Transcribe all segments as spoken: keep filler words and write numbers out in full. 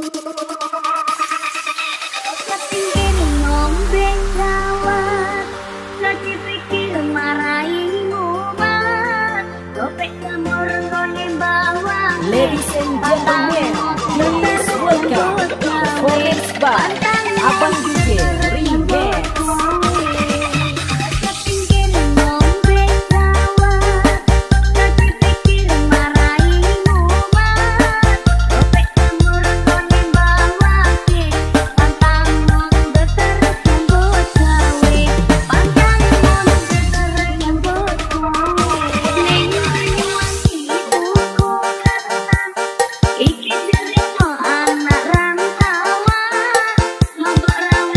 Ladies and gentlemen, please welcome Phonics by Abang D J Remix. Ikin diri to anak rantauan, lombok rantauan.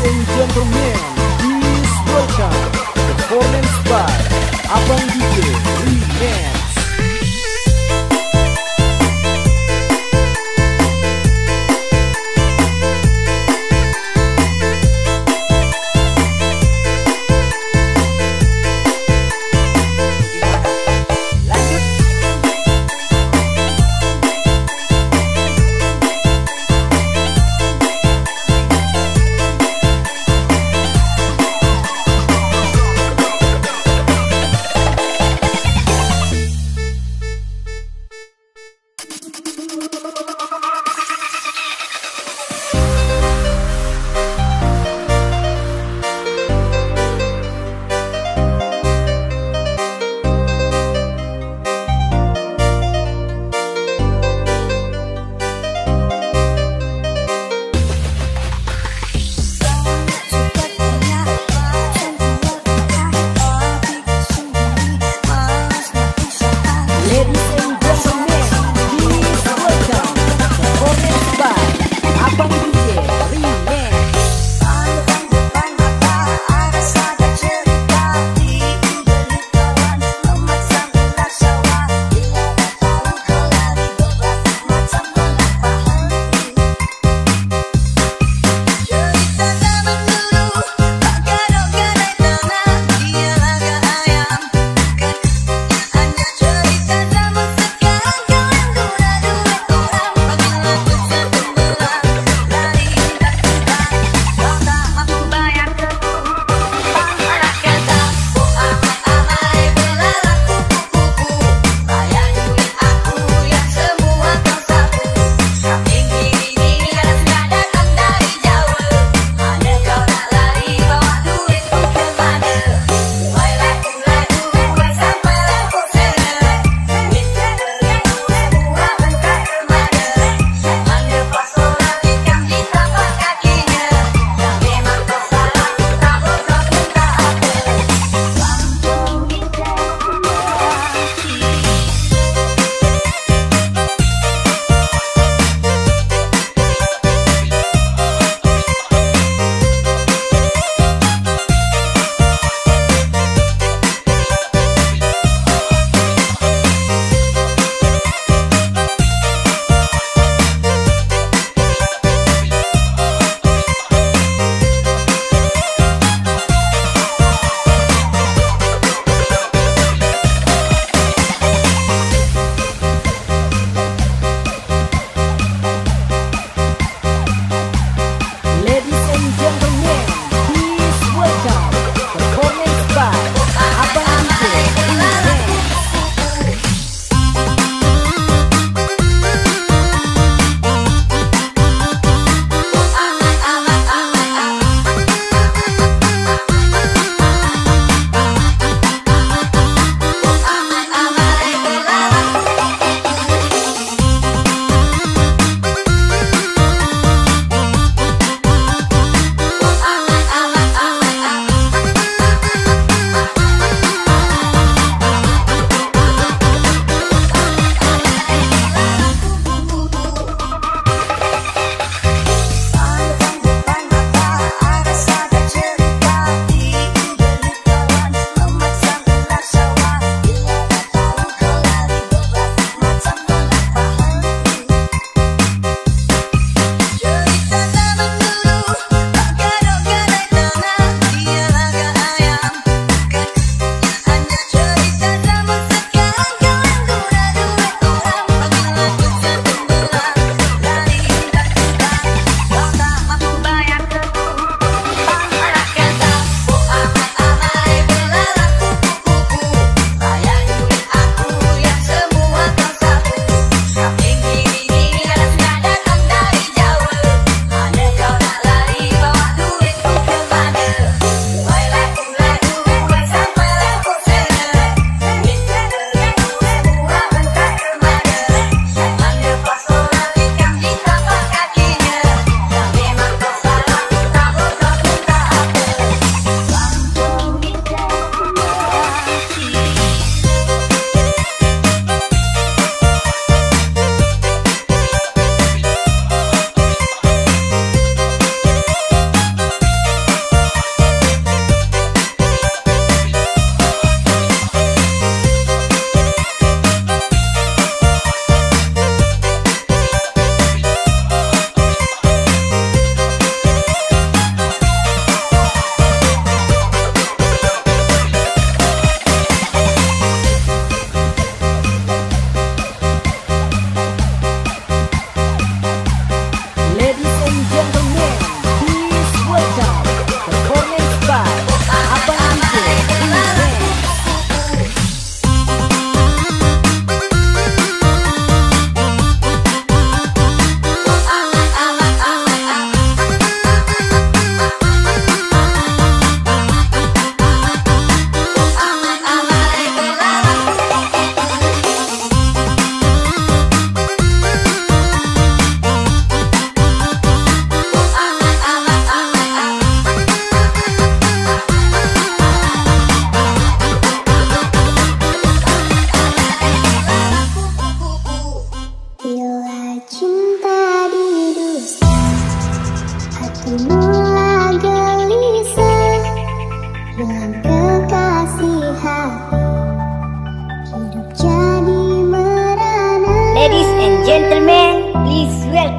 Ladies and gentlemen, please welcome performance by Abang D J Remix.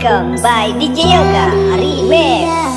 Welcome by D J Yoga Remix.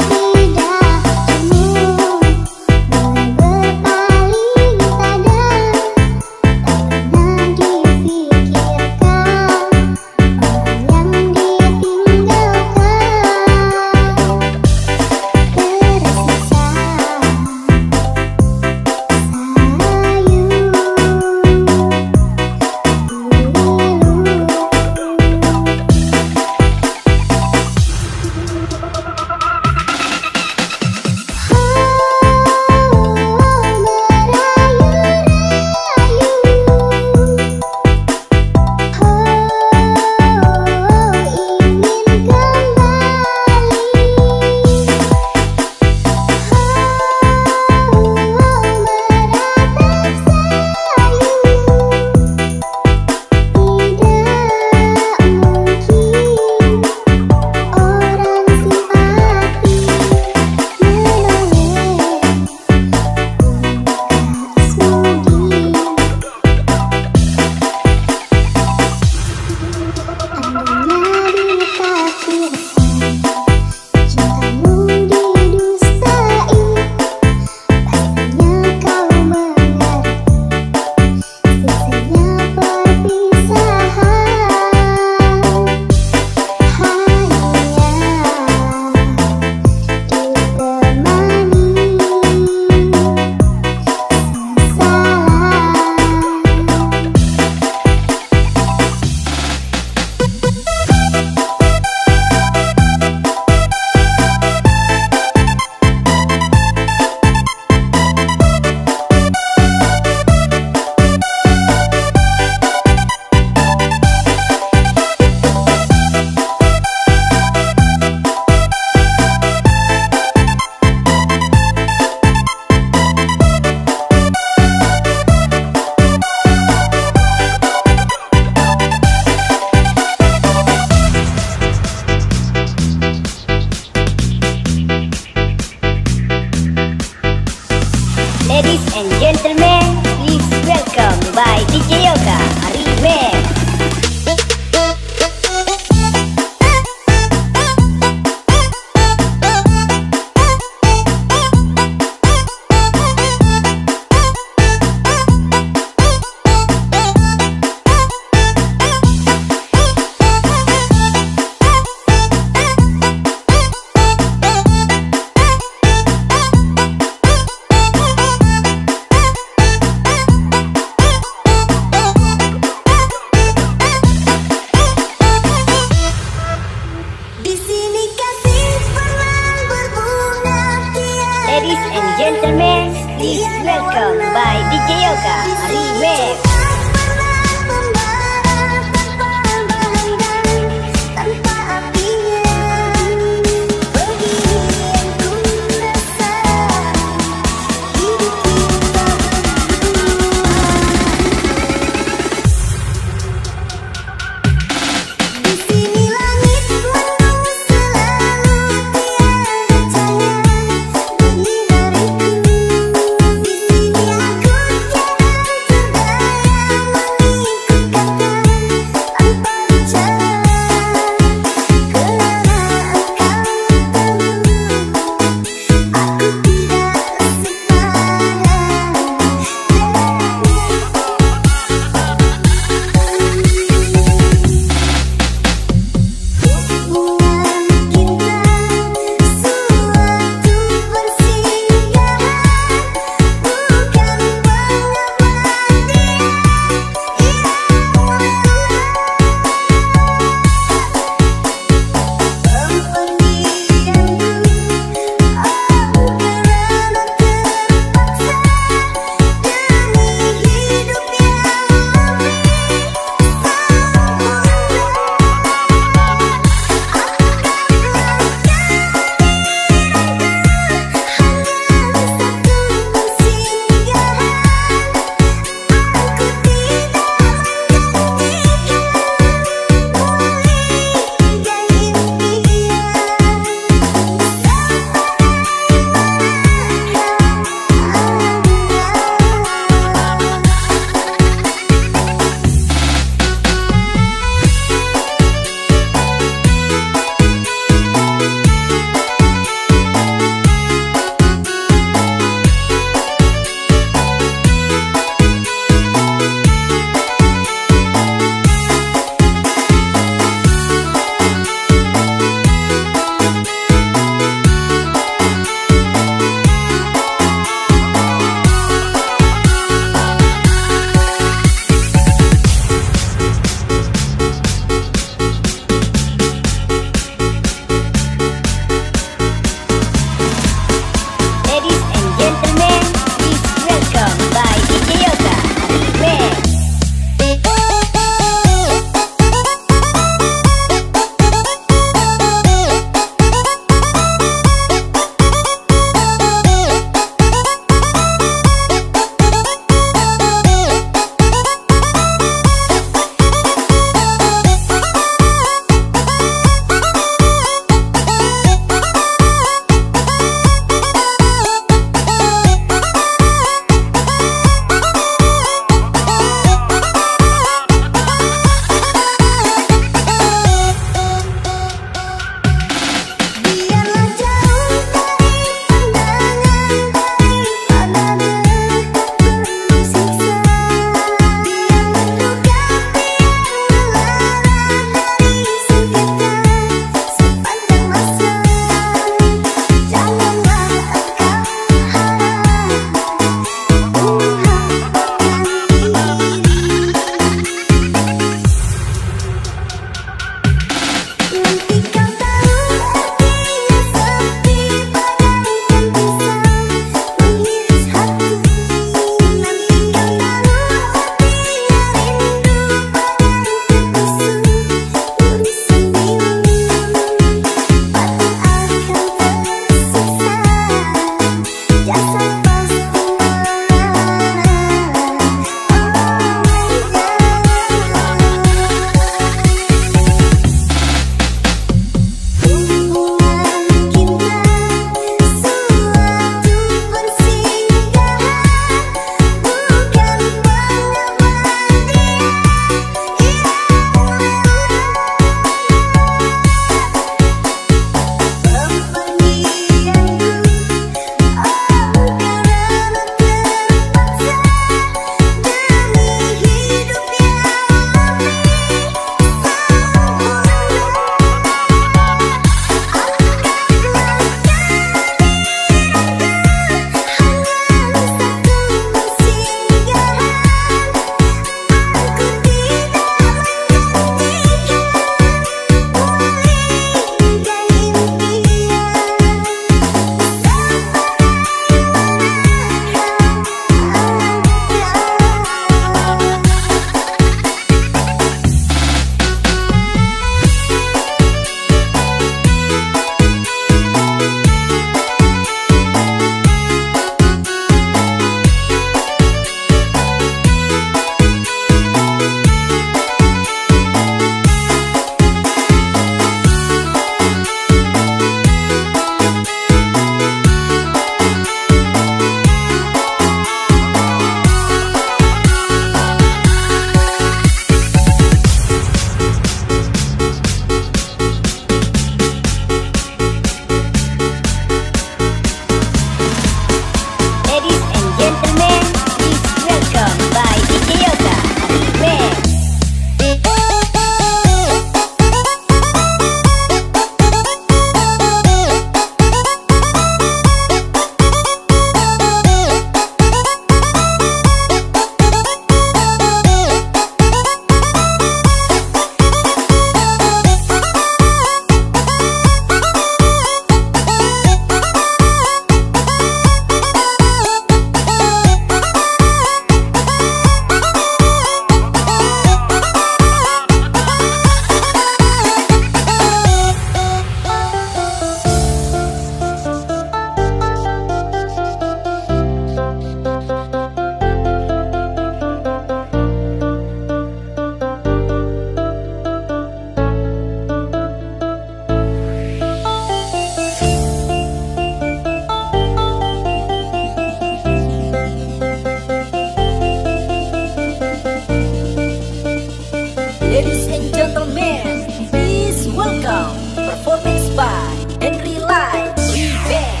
Ladies and gentlemen, please welcome performance by Henry Light Revenge.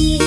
See.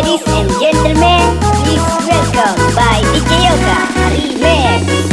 Ladies and gentlemen, please welcome by D J Yoga Remix.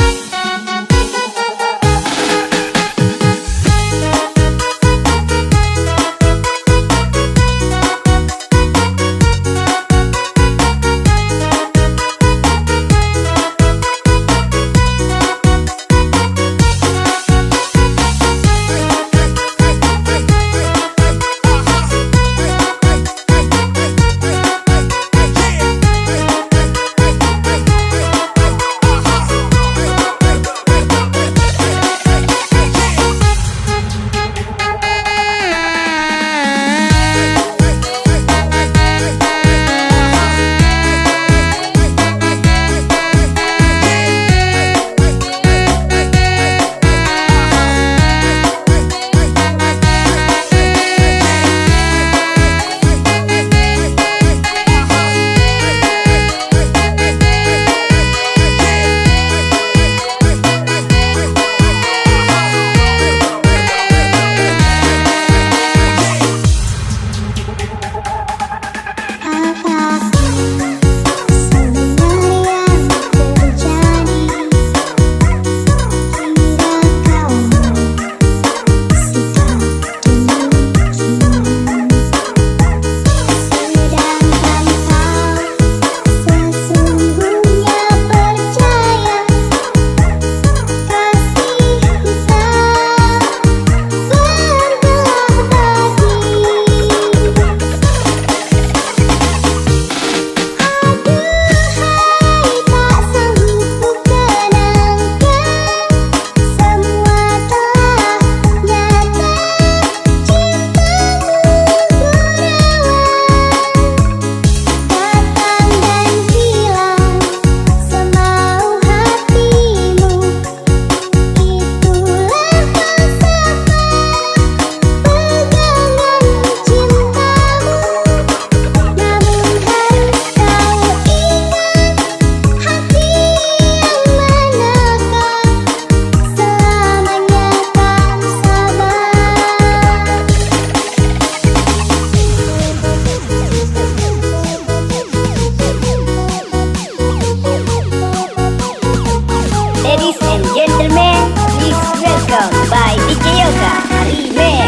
By D J Yoga Remix.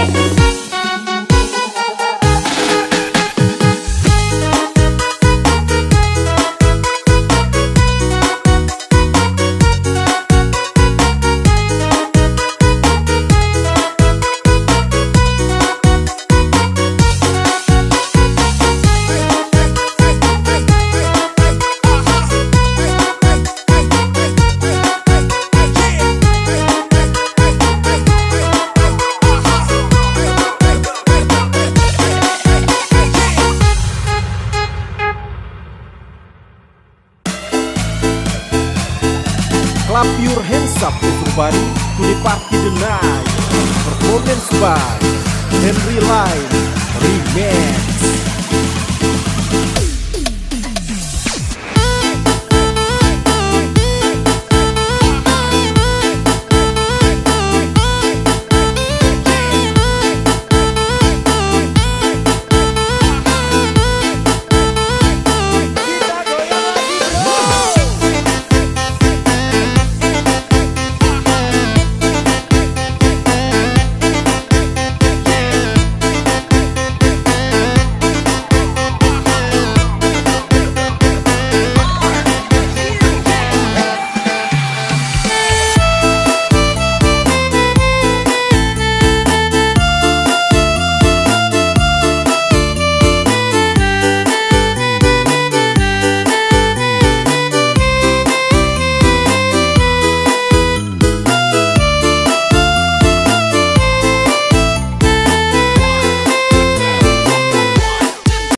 Clap your hands up everybody to the party tonight. Performance by Henry Lime Remix.